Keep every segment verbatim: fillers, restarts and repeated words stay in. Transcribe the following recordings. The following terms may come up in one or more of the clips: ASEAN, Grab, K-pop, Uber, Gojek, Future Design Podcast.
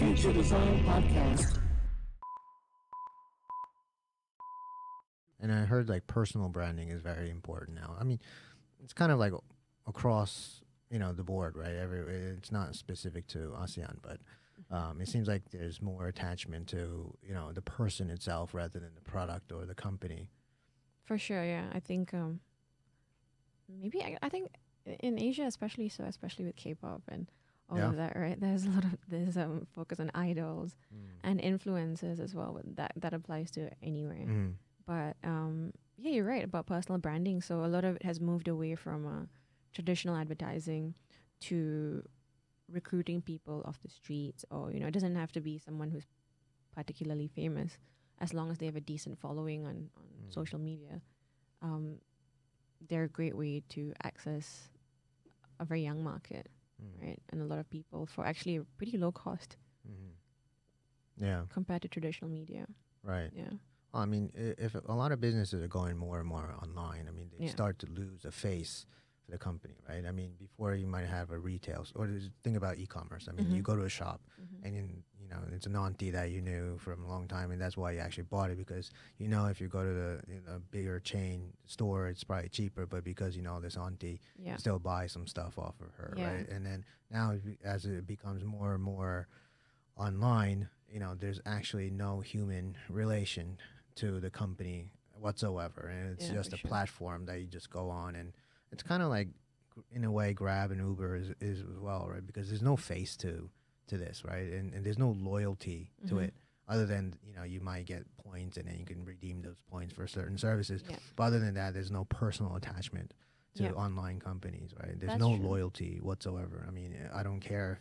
Future Design Podcast. And I heard like personal branding is very important now. I mean, it's kind of like across, you know, the board, right? Every it's not specific to ASEAN, but um, it seems like there's more attachment to, you know, the person itself rather than the product or the company. For sure, yeah. I think um, maybe I, I think in Asia, especially so, especially with K-pop and all yeah. of that, right? There's a lot of there's um focus on idols mm. and influencers as well. That that applies to anywhere. Mm. But um, yeah, you're right about personal branding. So a lot of it has moved away from uh, traditional advertising to recruiting people off the streets, or you know, it doesn't have to be someone who's particularly famous as long as they have a decent following on on mm. social media. Um, they're a great way to access a very young market. Right, and a lot of people for actually a pretty low cost. Mm-hmm. Yeah, compared to traditional media. Right. Yeah. Well, I mean, I if a lot of businesses are going more and more online, I mean, they yeah. start to lose a face for the company, right? I mean, before you might have a retail or think about e-commerce. I mean, mm-hmm. you go to a shop mm-hmm. and in, you know it's an auntie that you knew from a long time, and that's why you actually bought it, because you know if you go to the you know, bigger chain store, it's probably cheaper, but because you know this auntie, yeah. you still buy some stuff off of her, yeah. right? And then now as it becomes more and more online, you know, there's actually no human relation to the company whatsoever, and it's yeah, just a sure. platform that you just go on, and it's kind of like, in a way, Grab and Uber is, is as well, right? Because there's no face to to this, right? And, and there's no loyalty mm-hmm. to it, other than, you know, you might get points and then you can redeem those points for certain services. Yeah. But other than that, there's no personal attachment to yeah. online companies, right? There's That's no true. Loyalty whatsoever. I mean, I don't care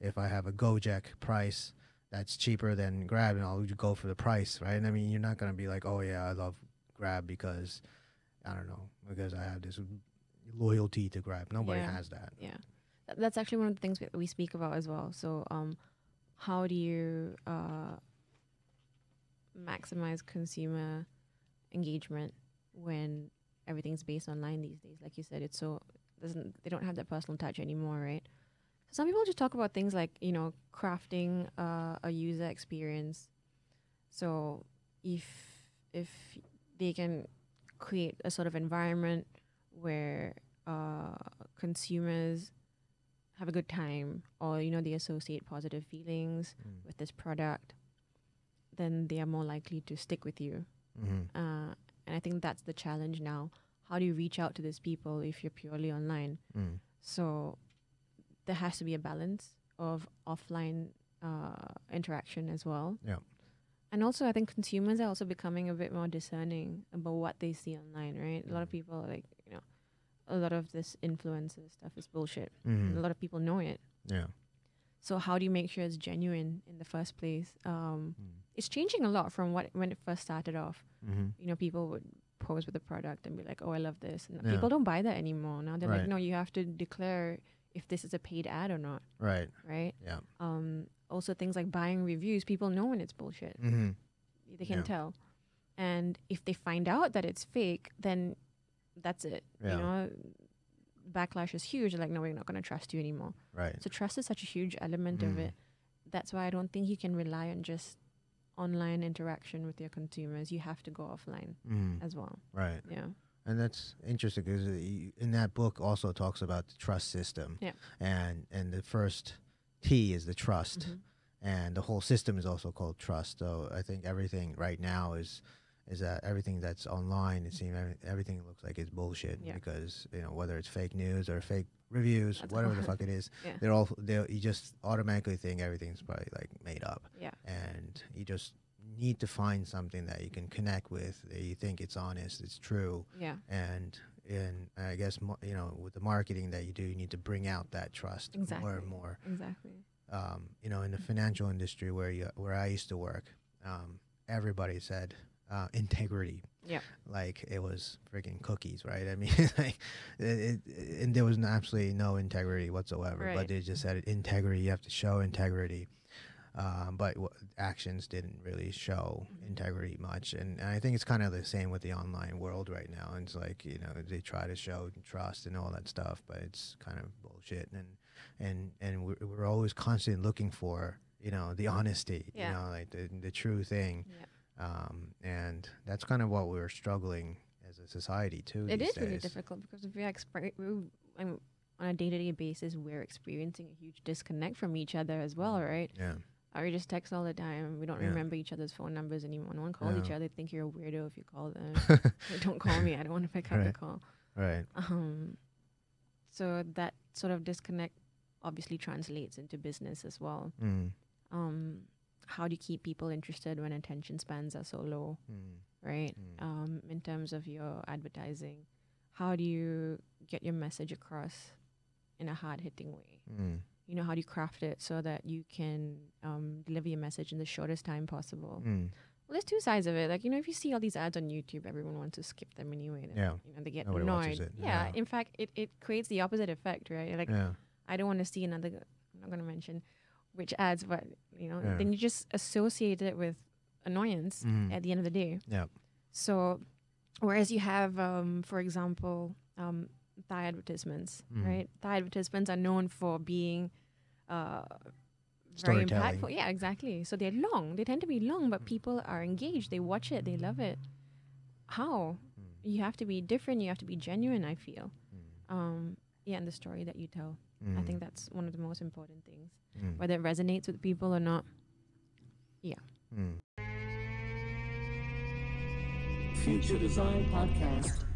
if, if I have a Gojek price that's cheaper than Grab, and I'll go for the price, right? And I mean, you're not going to be like, oh, yeah, I love Grab because, I don't know, because I have this loyalty to Grab. Nobody yeah. has that. Yeah, Th that's actually one of the things we, we speak about as well. So, um, how do you uh, maximize consumer engagement when everything's based online these days? Like you said, it's so doesn't they don't have that personal touch anymore, right? Some people just talk about things like you know crafting uh, a user experience. So if if they can create a sort of environment where uh, consumers have a good time, or you know they associate positive feelings mm. with this product, then they are more likely to stick with you. Mm-hmm. uh, and I think that's the challenge now. How do you reach out to these people if you're purely online? Mm. So there has to be a balance of offline uh, interaction as well. Yeah. And also, I think consumers are also becoming a bit more discerning about what they see online, right? Mm. A lot of people are like, you know, a lot of this influencer stuff is bullshit. Mm. A lot of people know it. Yeah. So how do you make sure it's genuine in the first place? Um, mm. It's changing a lot from what when it first started off. Mm-hmm. You know, people would pose with a product and be like, oh, I love this. And yeah. people don't buy that anymore. Now they're right. like, no, you have to declare if this is a paid ad or not. Right. Right? Yeah. Um, also things like buying reviews, people know when it's bullshit. Mm-hmm. They can yeah. tell. And if they find out that it's fake, then that's it. Yeah. You know, backlash is huge. They're like, no, we're not going to trust you anymore. Right. So trust is such a huge element mm. of it. That's why I don't think you can rely on just online interaction with your consumers. You have to go offline mm. as well. Right. Yeah. And that's interesting because in that book also talks about the trust system. Yeah. And, and the first T is the trust, mm-hmm. and the whole system is also called trust. So I think everything right now is is that everything that's online, it seems every, everything looks like it's bullshit yeah. because you know whether it's fake news or fake reviews, that's whatever the fuck it is, yeah. they're all they you just automatically think everything's probably like made up. Yeah, and you just need to find something that you can connect with, that you think it's honest, it's true. Yeah, and. And I guess, you know, with the marketing that you do, you need to bring out that trust exactly. more and more. Exactly. Um, you know, in the financial industry where you, where I used to work, um, everybody said uh, integrity. Yeah. Like it was freaking cookies, right? I mean, like, it, it, and there was absolutely no integrity whatsoever. Right. But they just said integrity. You have to show integrity. Um, but w actions didn't really show mm-hmm. integrity much. And, and I think it's kind of the same with the online world right now. And it's like, you know, they try to show trust and all that stuff, but it's kind of bullshit. And and, and we're, we're always constantly looking for, you know, the honesty, yeah. you know, like the, the true thing. Yeah. Um, and that's kind of what we're struggling as a society too. It is days. really difficult because if you're exper- on a day-to-day basis, we're experiencing a huge disconnect from each other as well, right? Yeah. Or you just text all the time. We don't yeah. remember each other's phone numbers anymore. No one calls yeah. each other. They think you're a weirdo if you call them. Don't call me. I don't want to pick right. up the call. Right. Um, so that sort of disconnect obviously translates into business as well. Mm. Um, how do you keep people interested when attention spans are so low, mm. right? Mm. Um, in terms of your advertising, how do you get your message across in a hard-hitting way? Mm. You know, how do you craft it so that you can um, deliver your message in the shortest time possible? Mm. Well, there's two sides of it. Like, you know, if you see all these ads on YouTube, everyone wants to skip them anyway. Then, yeah. You know, they get Nobody annoyed. It. Yeah. No. In fact, it, it creates the opposite effect, right? Like, yeah. I don't want to see another, I'm not going to mention which ads, but, you know, yeah. then you just associate it with annoyance mm. at the end of the day. Yeah. So, whereas you have, um, for example, um, Thai advertisements, mm. right? Thai advertisements are known for being uh, very impactful. Yeah, exactly. So they're long. They tend to be long, but mm. people are engaged. They watch it. They love it. How? Mm. You have to be different. You have to be genuine, I feel. Mm. Um, yeah, and the story that you tell. Mm. I think that's one of the most important things. Mm. Whether it resonates with people or not. Yeah. Mm. Future Design Podcast.